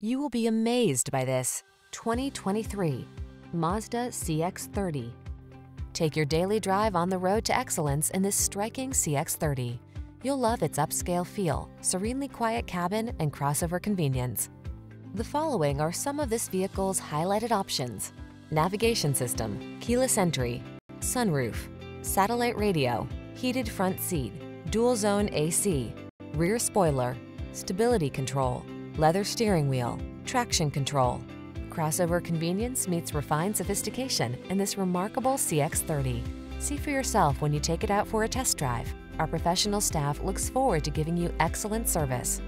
You will be amazed by this 2023 Mazda CX-30. Take your daily drive on the road to excellence in this striking CX-30. You'll love its upscale feel, serenely quiet cabin, and crossover convenience. The following are some of this vehicle's highlighted options: navigation system, keyless entry, sunroof, satellite radio, heated front seat, dual zone AC, rear spoiler, stability control, leather steering wheel, traction control. Crossover convenience meets refined sophistication in this remarkable CX-30. See for yourself when you take it out for a test drive. Our professional staff looks forward to giving you excellent service.